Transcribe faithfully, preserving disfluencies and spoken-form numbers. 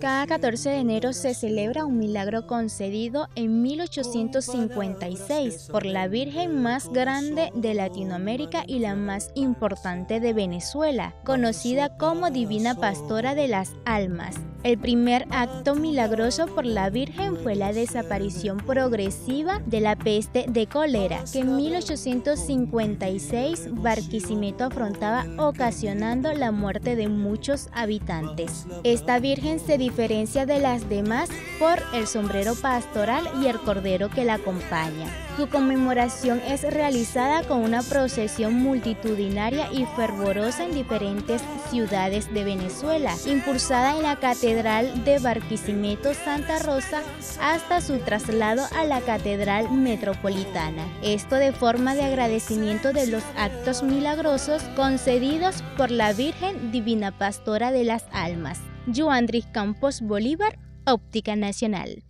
Cada catorce de enero se celebra un milagro concedido en mil ochocientos cincuenta y seis por la Virgen más grande de Latinoamérica y la más importante de Venezuela, conocida como Divina Pastora de las Almas. El primer acto milagroso por la Virgen fue la desaparición progresiva de la peste de cólera, que en mil ochocientos cincuenta y seis Barquisimeto afrontaba, ocasionando la muerte de muchos habitantes. Esta Virgen se diferencia de las demás por el sombrero pastoral y el cordero que la acompaña. Su conmemoración es realizada con una procesión multitudinaria y fervorosa en diferentes ciudades de Venezuela, impulsada en la Catedral de Barquisimeto, Santa Rosa, hasta su traslado a la Catedral Metropolitana. Esto de forma de agradecimiento de los actos milagrosos concedidos por la Virgen Divina Pastora de las Almas. Yuandris Campos, Bolívar, Óptica Nacional.